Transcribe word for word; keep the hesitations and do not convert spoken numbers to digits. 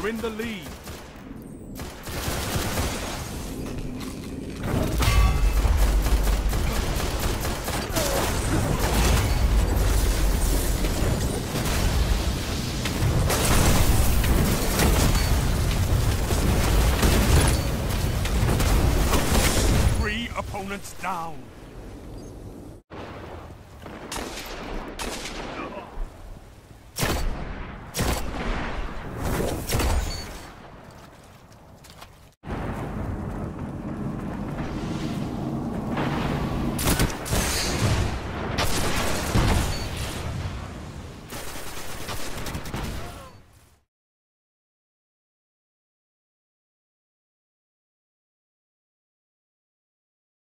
You're in the lead. Three opponents down.